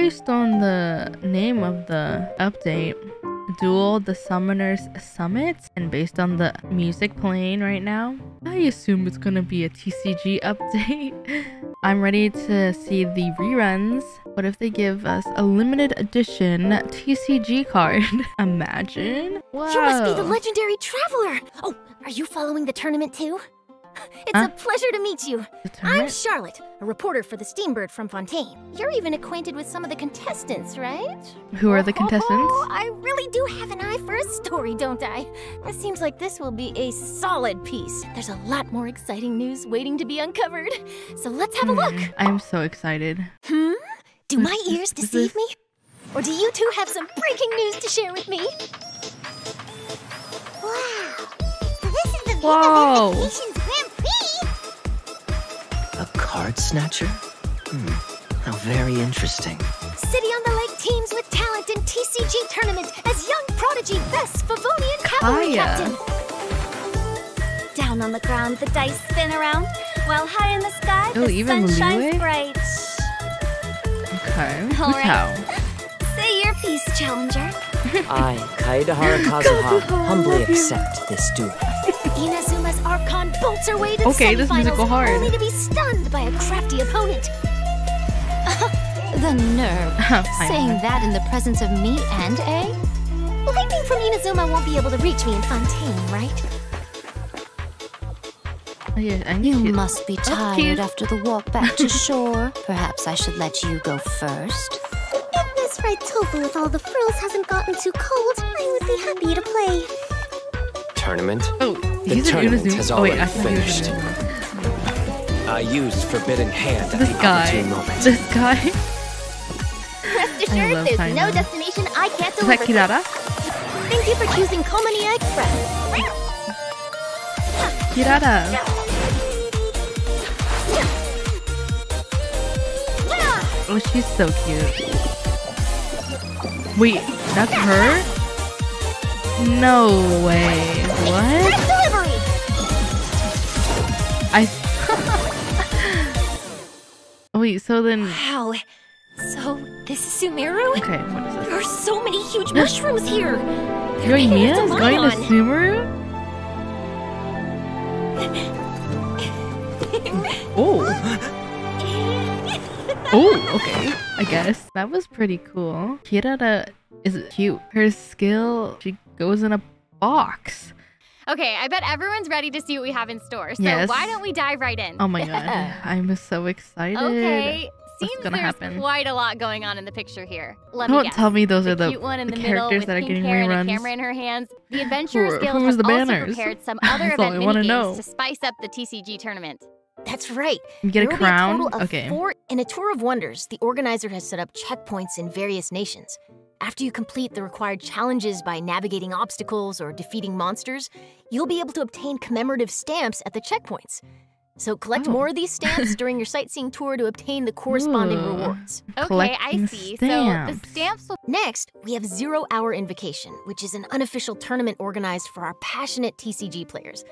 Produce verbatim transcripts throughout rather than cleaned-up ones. Based on the name of the update, Duel the Summoner's Summit, and based on the music playing right now, I assume it's gonna be a T C G update. I'm ready to see the reruns. What if they give us a limited edition T C G card? Imagine. Wow. You must be the legendary traveler. Oh, are you following the tournament too? It's huh? a pleasure to meet you. I'm Charlotte, a reporter for the Steambird from Fontaine. You're even acquainted with some of the contestants, right? Who are the contestants? Oh, I really do have an eye for a story, don't I? It seems like this will be a solid piece. There's a lot more exciting news waiting to be uncovered. So let's have hmm. a look. I'm so excited. Hmm? Do my ears deceive me? Or do you two have some breaking news to share with me? Wow. So this is the view of Invocation's Grand Prix. A card snatcher? Hmm. How very interesting. City on the Lake teams with talent in T C G tournament as young prodigy best Favonian cavalry captain. Down on the ground, the dice spin around, while high in the sky, oh, the sun shines bright. Okay. All right. Say your piece, challenger. I, Kaedehara Kazuha, humbly accept this duel. Inazuma's Archon bolts her way to okay, the semifinals, hard. only to be stunned by a crafty opponent. The nerve. Saying that in the presence of me and A? Lightning from Inazuma won't be able to reach me in Fontaine, right? Yeah, I you cute. must be tired after the walk back to shore. Perhaps I should let you go first. If this red tofu with all the frills hasn't gotten too cold, I would be happy to play. Tournament? Oh, the tournament an has oh, wait, already I finished. I used Forbidden Hand at this the guy. opportune moment. This guy. Rest assured, there's no destination I can't deliver. Is that Kirara? Thank you for choosing Komania Express. Kirara. Oh, she's so cute. Wait, that's her? No way. What? I. Wait, so then. Wow. So, this is Sumeru? Okay, what is this? There are so many huge mushrooms here. Yoimiya is going to Sumeru? Oh. Oh, okay. I guess that was pretty cool. Kirara is cute. Her skill, she goes in a box. Okay, I bet everyone's ready to see what we have in store. So yes. why don't we dive right in? Oh my god, I'm so excited. Okay, seems What's gonna there's happen? quite a lot going on in the picture here. Let Don't me guess. tell me those the are the, cute one in the, the characters middle, that are getting reruns. And a camera in her hands. The Adventurers Who, Guild has the also prepared some other event minigames to spice up the T C G tournament. That's right. You get there a crown. Will be a total of okay. four in a tour of wonders. The organizer has set up checkpoints in various nations. After you complete the required challenges by navigating obstacles or defeating monsters, you'll be able to obtain commemorative stamps at the checkpoints. So collect oh. more of these stamps during your sightseeing tour to obtain the corresponding Ooh. rewards. Okay, Collecting I see. Stamps. So the stamps will Next, we have Zero Hour Invocation, which is an unofficial tournament organized for our passionate T C G players.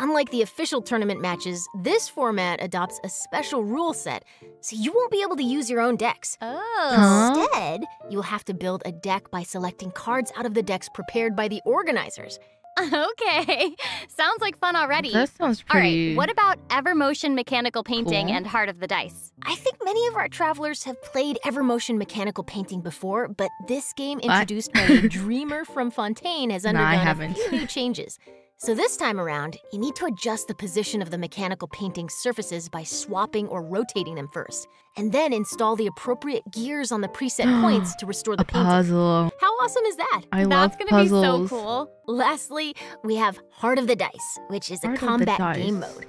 Unlike the official tournament matches, this format adopts a special rule set, so you won't be able to use your own decks. Oh. Instead, you'll have to build a deck by selecting cards out of the decks prepared by the organizers. Okay, sounds like fun already. That sounds pretty... All right, what about Evermotion Mechanical Painting cool. and Heart of the Dice? I think many of our travelers have played Evermotion Mechanical Painting before, but this game introduced I... by a dreamer from Fontaine has undergone no, a few new changes. So this time around, you need to adjust the position of the mechanical painting surfaces by swapping or rotating them first, and then install the appropriate gears on the preset points to restore the a painting. puzzle. How awesome is that? I That's love gonna puzzles. be so cool. Lastly, we have Heart of the Dice, which is Heart a combat game mode.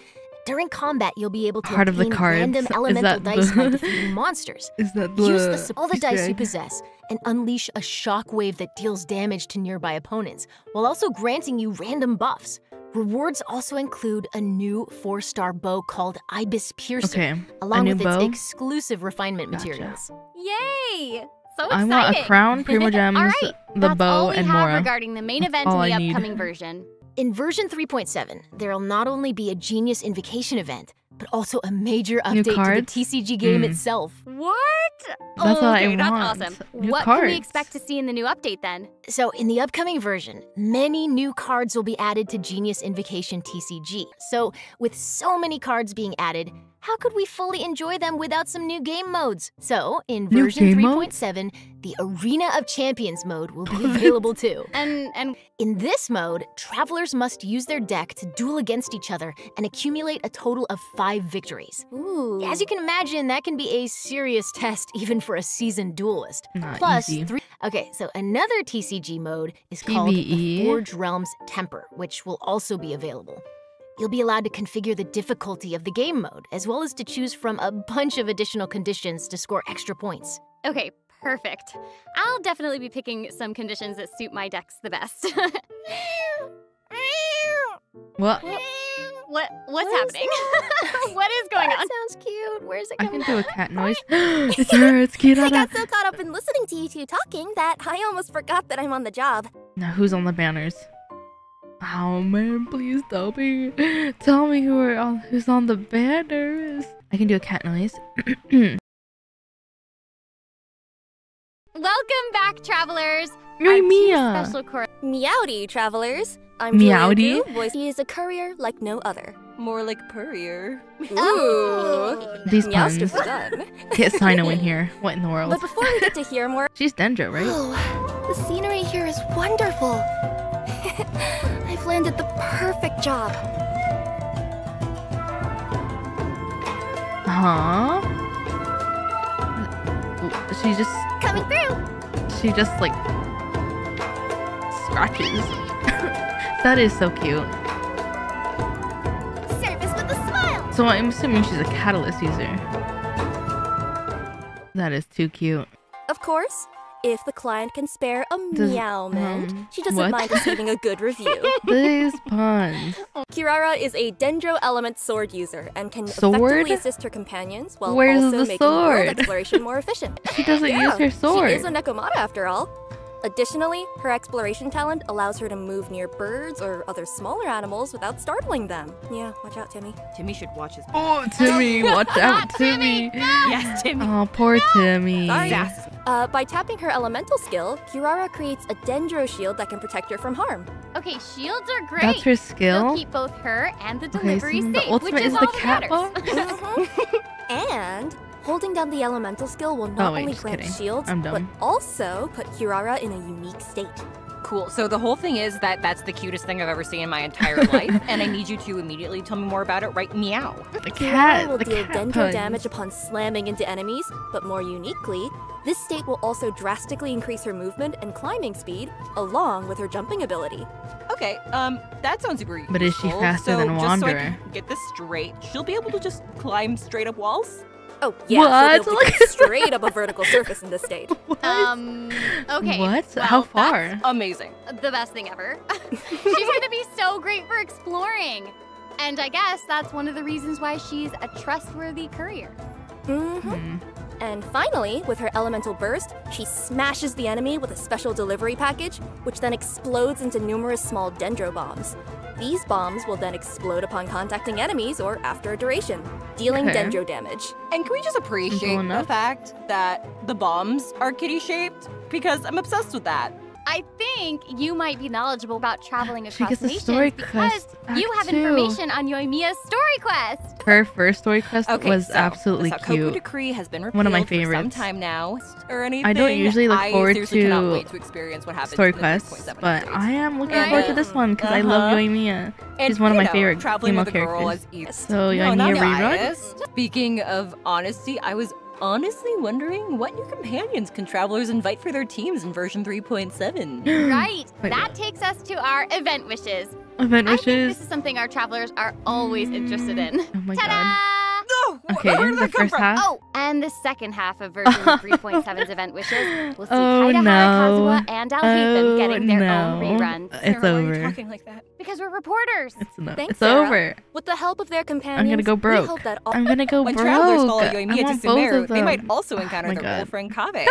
During combat, you'll be able to Heart obtain of the cards. random is elemental dice the... by defeating monsters. Is that the... Use the, all the dice you possess and unleash a shockwave that deals damage to nearby opponents, while also granting you random buffs. Rewards also include a new four-star bow called Ibis Piercer, okay. along with bow? its exclusive refinement gotcha. materials. Yay! So exciting! I want a crown, primo gems, all right. the That's bow, all we and have more. regarding the main event all in the I upcoming need. version. In version three point seven, there'll not only be a Genius Invocation event, but also a major update to the T C G game mm. itself. What? That's okay, what I that's want. Awesome. New what cards. Can we expect to see in the new update then? So in the upcoming version, many new cards will be added to Genius Invocation T C G. So with so many cards being added, how could we fully enjoy them without some new game modes? So, in version three point seven, the Arena of Champions mode will be available too. And and in this mode, travelers must use their deck to duel against each other and accumulate a total of five victories. Ooh. As you can imagine, that can be a serious test even for a seasoned duelist. Not Plus, easy. three Okay, so another T C G mode is P V E. Called the Forge Realms Temper, which will also be available. You'll be allowed to configure the difficulty of the game mode, as well as to choose from a bunch of additional conditions to score extra points. Okay, perfect. I'll definitely be picking some conditions that suit my decks the best. What? What? What's what happening? What is going that on? That sounds cute. Where is it coming I can do a cat noise. It's her, it's Keelada. I got so caught up in listening to you two talking that I almost forgot that I'm on the job. Now who's on the banners? Oh man, please tell me. Tell me who are on, who's on the banners. I can do a cat noise. Welcome back, travelers. You're Mia. Special Meowdy, travelers. I'm Meowdy. He is a courier like no other. More like purrier. Ooh. These puns. Get Sino in here. What in the world? But before we get to hear more. She's Dendro, right? Oh, the scenery here is wonderful. I've landed the perfect job. Huh? She just coming through. She just like scratches. That is so cute. Service with a smile. So I'm assuming she's a catalyst user. That is too cute. Of course. If the client can spare a meowment, um, she doesn't what? mind receiving a good review. These puns. Kirara is a Dendro element sword user and can sword? effectively assist her companions while Where's also making sword? world exploration more efficient. She doesn't yeah, use her sword. She is a Nekomata after all. Additionally, her exploration talent allows her to move near birds or other smaller animals without startling them. Yeah, watch out, Timmy. Timmy should watch his. Oh, Timmy, watch out, Timmy. Timmy. No. Yes, Timmy. Oh, poor no. Timmy. Sorry. Uh, by tapping her elemental skill, Kirara creates a Dendro shield that can protect her from harm. Okay, shields are great. That's her skill. They'll keep both her and the delivery okay, so safe, the which is, is all the cat matters. mm-hmm. And holding down the elemental skill will not oh, wait, only grant kidding. shields, but also put Kirara in a unique state. Cool. So the whole thing is that that's the cutest thing I've ever seen in my entire life, and I need you to immediately tell me more about it. Right, meow. The cat. Kirara will the deal cat dendro puns. damage upon slamming into enemies, but more uniquely, this state will also drastically increase her movement and climbing speed, along with her jumping ability. Okay, um, that sounds super useful. But is she faster so than Wanderer? Just so I can get this straight, she'll be able to just climb straight up walls. Oh, yeah, she'll be able to get straight up a vertical surface in this state. What? Um, okay. What? Well, how far? That's amazing. The best thing ever. She's going to be so great for exploring. And I guess that's one of the reasons why she's a trustworthy courier. Mm-hmm. Mm. And finally, with her elemental burst, she smashes the enemy with a special delivery package, which then explodes into numerous small dendro bombs. These bombs will then explode upon contacting enemies or after a duration, dealing okay. dendro damage. And can we just appreciate the fact that the bombs are kitty-shaped? Because I'm obsessed with that. I think you might be knowledgeable about traveling across nations. She gets a story quest because you have too. information on Yoimiya's story quest. Her first story quest okay, was so, absolutely so cute. Koku Decree has been one of my favorites. For some time now, or anything. I don't usually look forward to, to experience what happens story quests, but upgrades. I am looking right. forward to this one because uh -huh. I love Yoimiya. She's and, one of my know, favorite female characters. So Yoimiya no, rerun. Speaking of honesty, I was. honestly wondering what new companions can travelers invite for their teams in version three point seven. Right, that takes us to our event wishes. Event wishes? I think this is something our travelers are always interested in. Oh my Ta-da! god. No! Okay, Where did the that come first from? half? Oh, and the second half of version three point seven's event wishes. We'll see oh, Kaedehara, no. Kazuha, and Alhaitham oh, getting their no. own reruns. It's Sarah, over. Why are you talking like that? Because we're reporters. It's, Thanks, it's over. With the help of their companions, I'm gonna go broke. We hope that all I'm gonna go when broke. When travelers follow Yoimiya to Sumeru, they might also encounter oh their God. old friend Kaveh.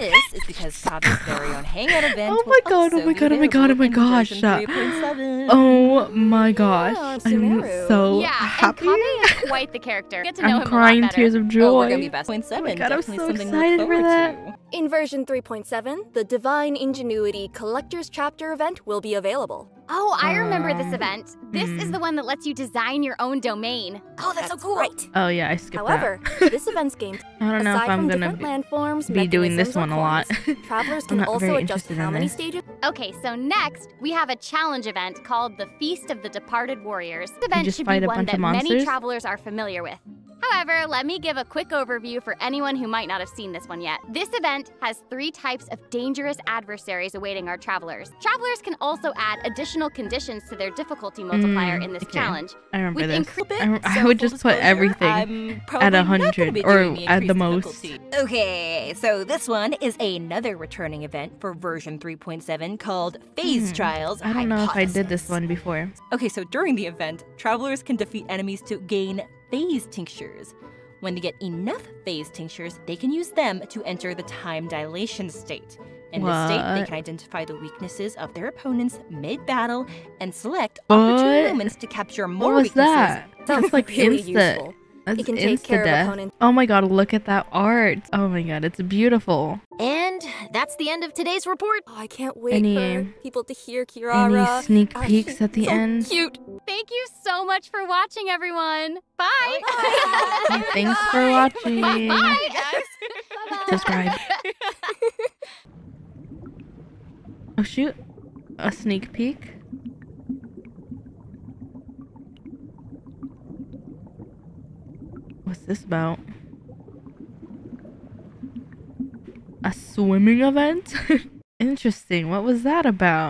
This is because Kaveh's very own hangout event. Oh my god, oh my god, oh my god, oh my gosh. Oh my gosh. I'm so yeah, happy. Kaveh is quite the character. Get to know I'm him crying a lot tears of joy. Oh, we're gonna be best. Oh my god, I'm so excited for that. To. In version three point seven, the Divine Ingenuity Collector's Chapter event will be available. Oh, I remember um, this event. This mm. is the one that lets you design your own domain. Oh, that's, that's so cool. Right. Oh yeah, I skipped However, that. However, this event's game. I don't know if I'm gonna be, landforms, be doing this one a lot. Travelers can also adjust how many stages. Okay, so next we have a challenge event called the Feast of the Departed Warriors. This event should be one that many travelers are familiar with. However, let me give a quick overview for anyone who might not have seen this one yet. This event has three types of dangerous adversaries awaiting our travelers. Travelers can also add additional conditions to their difficulty multiplier mm, in this okay. challenge. I remember With this. I, rem so I would just put everything at one hundred or at the most. Difficulty. Okay, so this one is another returning event for version three point seven called Phase mm, Trials I don't know Hypothesis. If I did this one before. Okay, so during the event, travelers can defeat enemies to gain phase tinctures. When they get enough phase tinctures, they can use them to enter the time dilation state. In what? This state, they can identify the weaknesses of their opponents mid-battle and select what? opportune moments to capture more what was weaknesses. That? Sounds like really insta. Useful. That's it can take care of opponents. Oh my god, look at that art. Oh my god, it's beautiful. And that's the end of today's report. Oh, I can't wait any, for people to hear Kirara. Any sneak peeks oh, at the so end? Cute. Thank you so much for watching, everyone. Bye. Oh, bye. Thanks bye. For watching. Bye, bye guys. Subscribe. Oh shoot. A sneak peek. What's this about? A swimming event? Interesting. What was that about?